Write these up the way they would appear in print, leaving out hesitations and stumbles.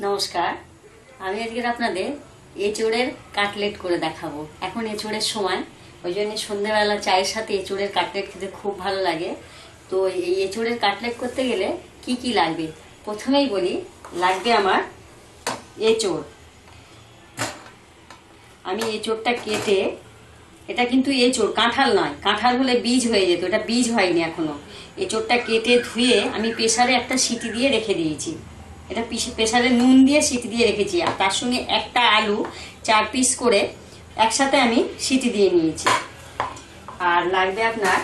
नमस्कार आमी आजके आपनादेर एचोड़ेर काटलेट करे देखाबो। एखन एचोड़ेर समय ओई जन्य सन्ध्याबेला चायेर साथे एचोड़ेर काटलेट खेते खूब भालो लागे। तो एई एचोड़ेर काटलेट करते गेले की की लागबे प्रथमेई बोली लागबे आमार एचोड़। आमी एचोड़टा केटे एटा किन्तु एचोड़ काँठाल नय, काँठाल होले बीज हये जेतो, एटा बीज हयनि एखोनो। एचोड़टा केटे धुये आमी प्रेसारे एकटा सीटी दिये रेखे दियेछि। এটা প্রেসারে নুন দিয়ে সিটি দিয়ে রেখেছি আর তার সঙ্গে একটা আলু 4 পিস করে একসাথে আমি সিটি দিয়ে নিয়েছি। আর লাগবে আপনার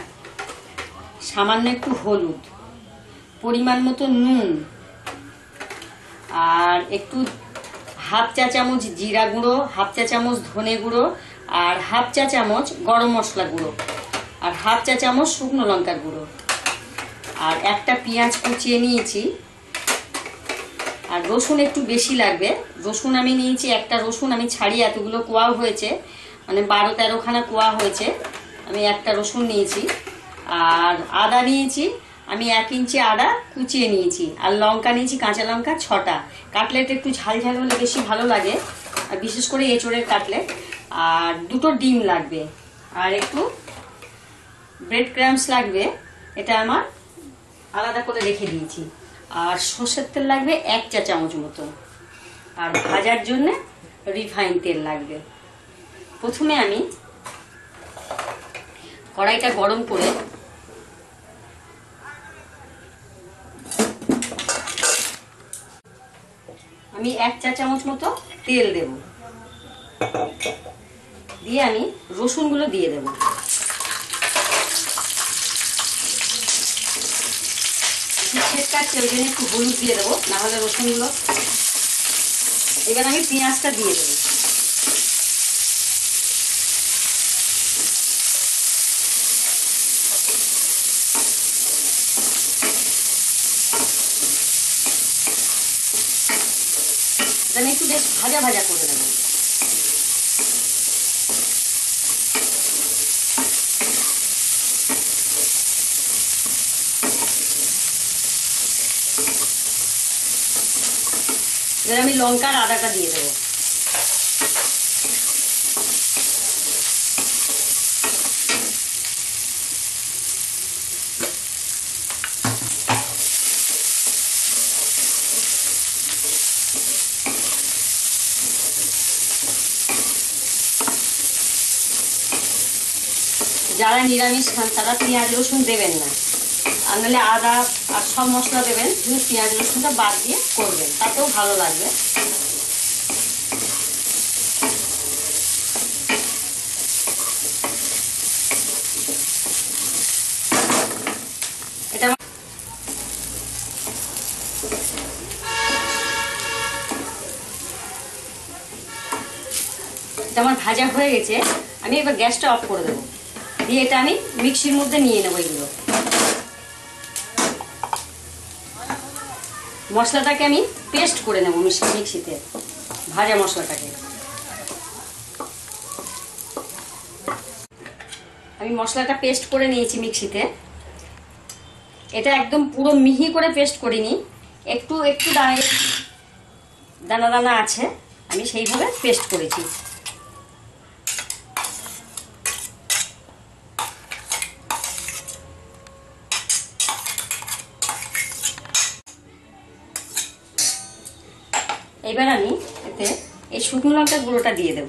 সামান্য একটু হলুদ, পরিমাণ মতো নুন আর একটু 1/2 চা চামচ জিরা গুঁড়ো, 1/2 চা চামচ ধনে গুঁড়ো আর 1/2 চা চামচ গরম মশলা গুঁড়ো আর 1/2 চা চামচ শুকনো লঙ্কার গুঁড়ো আর একটা পেঁয়াজ কুচিয়ে নিয়েছি। আর রসুন একটু বেশি লাগবে, রসুন আমি নিয়েছি একটা, রসুন আমি ছাড়িয়ে এতগুলো কোয়া হয়েছে মানে 12-13 খানা কোয়া হয়েছে, আমি একটা রসুন নিয়েছি। আর আদা নিয়েছি আমি 1 ইঞ্চি আদা কুচিয়ে নিয়েছি আর লঙ্কা নিয়েছি কাঁচা লঙ্কা 6টা। কাটলেট একটু ঝাল ঝাল হলে বেশি ভালো লাগে আর বিশেষ করে এঁচোড়ের কাটলেট। আর 2টো ডিম লাগবে আর একটু ব্রেড ক্রাম্বস লাগবে, এটা আমার আলাদা করে রেখে দিয়েছি। আর সরষের তেল লাগবে 1 চা চামচ মতো আর ভাজার জন্য রিফাইন তেল লাগবে। প্রথমে আমি কড়াইটা গরম করে আমি 1 চা চামচ মতো তেল দেব, দিয়ে আমি রসুনগুলো দিয়ে দেব। ওই জন্য একটু হলুদ দিয়ে দেবো, নাহলে রসুনগুলো। এবার আমি পেঁয়াজটা দিয়ে দেবো, আমি একটু বেশ ভাজা ভাজা করে দেবো। এবার আমি লঙ্কার আদাটা দিয়ে দেবো, যারা নিরামিষ খান তারা পেঁয়াজ রসুন দেবেন না, আর নাহলে আদা আর সব মশলা দেবেন, কিন্তু পেঁয়াজ রসুনটা বাদ দিয়ে করবেন, তাতেও ভালো লাগবে। এটা আমার ভাজা হয়ে গেছে, আমি এবার গ্যাসটা অফ করে দেবো, দিয়ে এটা আমি মিক্সির মধ্যে নিয়ে নেবো। এগুলো মশলাটাকে আমি পেস্ট করে নেব মিক্সিতে, ভাজা মশলাটাকে। আমি মশলাটা পেস্ট করে নিয়েছি মিক্সিতে, এটা একদম পুরো মিহি করে পেস্ট করিনি, একটু একটু দানা দানা আছে, আমি সেইভাবে পেস্ট করেছি। এবার আমি এতে এই শুকনো লঙ্কা গুঁড়োটা দিয়ে দেব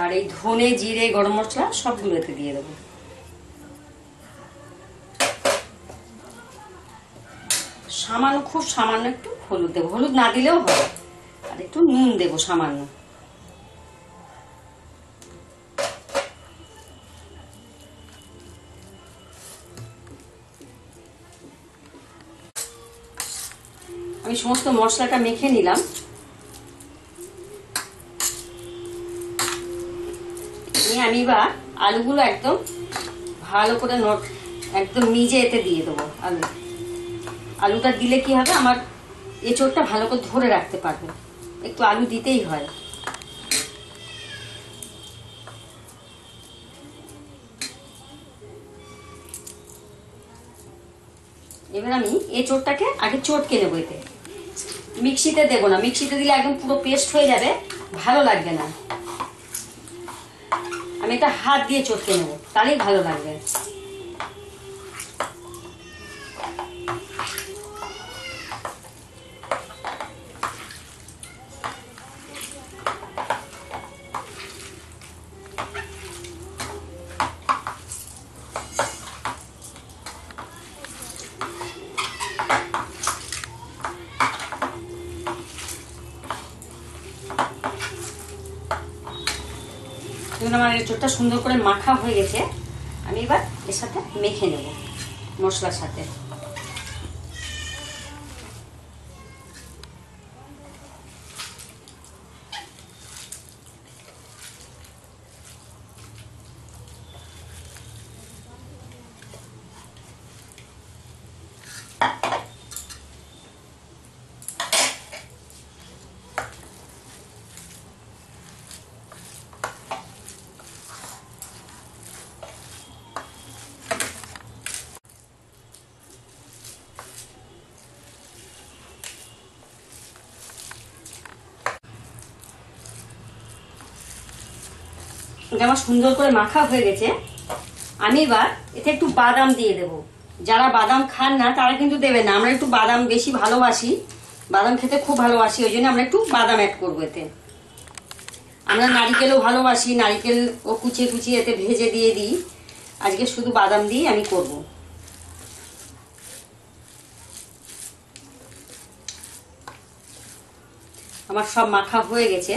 আর এই ধনে জিরে গরম মশলা সবগুলো এতে দিয়ে দেব। সামান্য, খুব সামান্য একটু হলুদ দেবো, হলুদ না দিলেও হবে, আর একটু নুন দেবো সামান্য। আমি সমস্ত মশলাটা মেখে নিলাম। আমি এবার আলুগুলো একদম ভালো করে একদম নিজে এতে দিয়ে দেবো। আলুটা দিলে কি হবে, আমার এঁচোড়টা ভালো করে ধরে রাখতে পারবো, একটু আলু দিতেই হয়। এবার আমি এঁচোড়টাকে আগে চটকে নেবো এতে। मिक्सिते देबो ना, मिक्सिते दिले एकदम पुरो पेस्ट हो जाबे, भालो लागबे ना। आमी एटा हाथ दिए चटके नेब, ताहलेই भालो लागबे। चोटा सुंदर करे माखा हो गेছে আমি এবার এর সাথে মেখে নেব মশলার সাথে। আমার সুন্দর করে মাখা হয়ে গেছে। আমি এবার এতে একটু বাদাম দিয়ে দেব। যারা বাদাম খান না তারা কিন্তু দেবেন না, আমরা একটু বাদাম বেশি ভালোবাসি, বাদাম খেতে খুব ভালোবাসি, ওই জন্য আমরা একটু বাদাম অ্যাড করব এতে। আমরা নারকেলও ভালোবাসি, নারকেল ও কুচিয়ে কুচিয়ে এতে ভেজে দিয়ে দিই। আজকে শুধু বাদাম দিয়ে আমি করব। আমার সব মাখা হয়ে গেছে।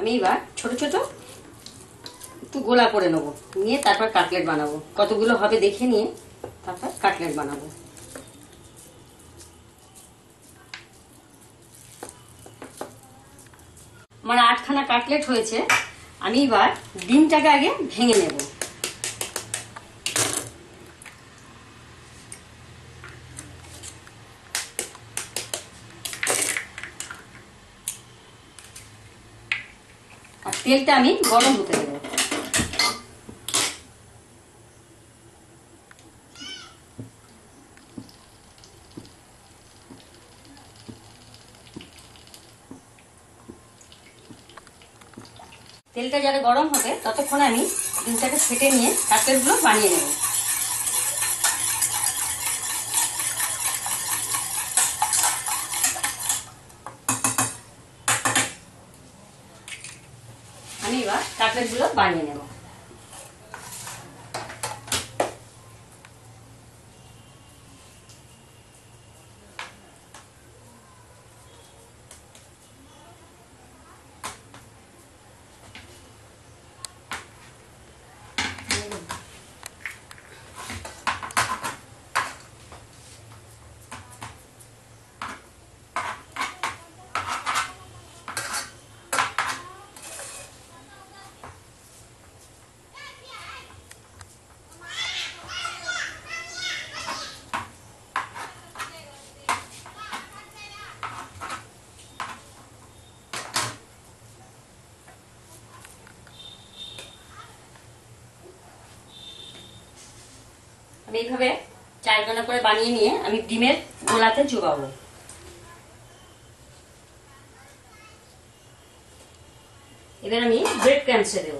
আমি এবার ছোট ছোট একটু গোলা করে নেব, নিয়ে তারপর কাটলেট বানাবো। কতগুলো হবে দেখে নিয়ে তারপর কাটলেট বানাবো। আমার 8খানা কাটলেট হয়েছে। আমি এবার ডিমটাকে আগে ভেঙে নেব। তেলটা আমি গরম হতে দেব। তেলটা যাতে গরম হবে ততক্ষণ আমি ডিমটাকে ফেটে নিয়ে কাটলেটগুলো বানিয়ে নেব। কাটলেটগুলো বানিয়ে নেব। আমি এইভাবে 4 করে বানিয়ে নিয়ে আমি ডিমের গোলাতে চুবাবো। এবার আমি ব্রেড ক্রামসে দেব।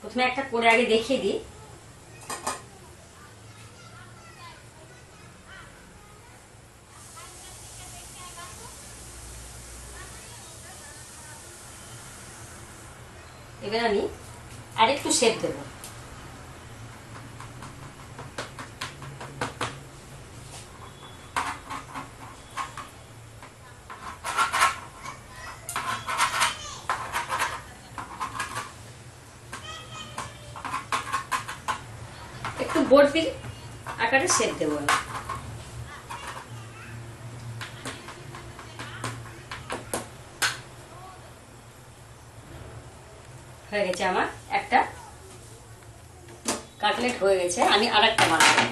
প্রথমে একটা করে আগে দেখিয়ে দিই। এবার আমি আরেকটু শেপ দেব। একটু বরফির আকারে শেপ দেব। হয়ে গেছে আমার একটা কাটলেট হয়ে গেছে। আমি আরেকটা বানাবো।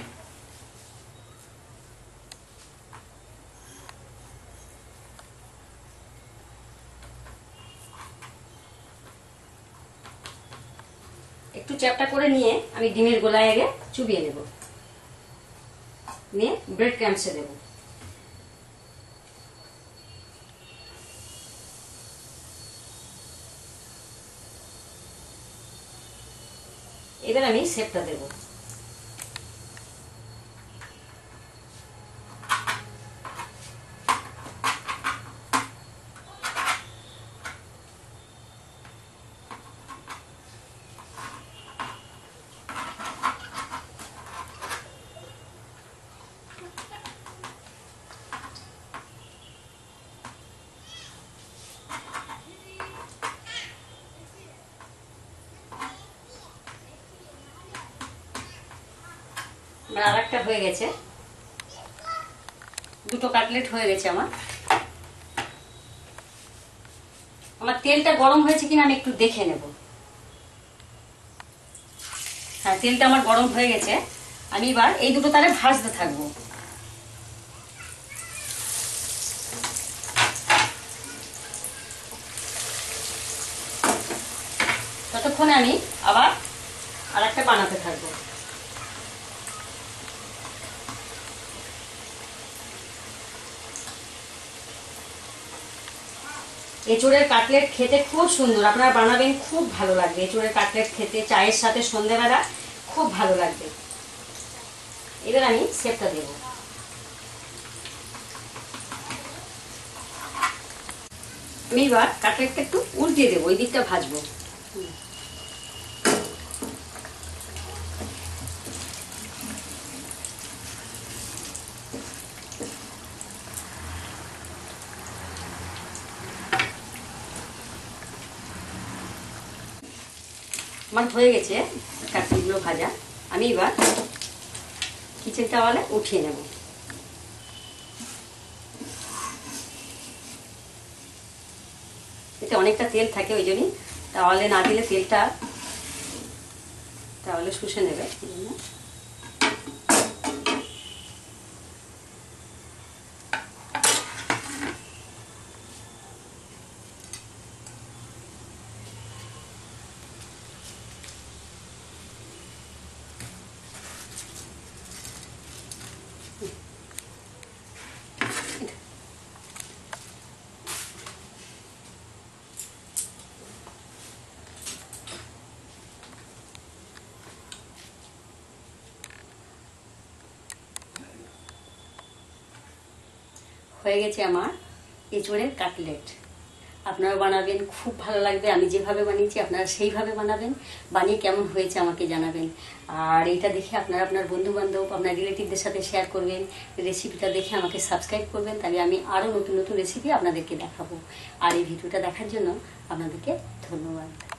একটু চ্যাপটা করে নিয়ে আমি ডিমের গোলায় আগে চুবিয়ে নেব, নিয়ে ব্রেড ক্রাম্বসে দেব। এবার আমি শেপটা দেব। আরেকটা হয়ে গেছে, দুটো কাটলেট হয়ে গেছে। আমার তেলটা গরম হয়েছে কিনা আমি একটু দেখে নেব। হ্যাঁ, তেলটা আমার গরম হয়ে গেছে। আমি এবার এই দুটো তারে ভাজতে থাকবো। ততক্ষণে আমি আবার আরেকটা বানাতে থাকবো। এঁচোড়ের কাটলেট খেতে খুব সুন্দর, আপনারা বানাবেন, খুব ভালো লাগবে। এঁচোড়ের কাটলেট খেতে চায়ের সাথে সন্ধ্যাবেলা খুব ভালো লাগবে। এবার আমি শেপটা দেব। আমি এবার কাটলেটটা একটু উল্টিয়ে দেবো, ওই দিকটা ভাজবো। আমার হয়ে গেছে কাটলেটগুলো ভাজা। আমি এবার কিচেন টাওয়ালে উঠিয়ে নেব। এতে অনেকটা তেল থাকে, ওই জন্যই টাওয়ালে না দিলে তেলটা টাওয়ালে শুষে নেবে। হয়ে গেছে আমার এঁচোড়ের কাটলেট। আপনারা বানাবেন, খুব ভালো লাগবে। আমি যেভাবে বানিয়েছি আপনারা সেইভাবে বানাবেন, বানিয়ে কেমন হয়েছে আমাকে জানাবেন। আর এইটা দেখে আপনারা আপনার বন্ধুবান্ধব, আপনার রিলেটিভদের সাথে শেয়ার করবেন। রেসিপিটা দেখে আমাকে সাবস্ক্রাইব করবেন, তাহলে আমি আরও নতুন নতুন রেসিপি আপনাদেরকে দেখাবো। আর এই ভিডিওটা দেখার জন্য আপনাদেরকে ধন্যবাদ।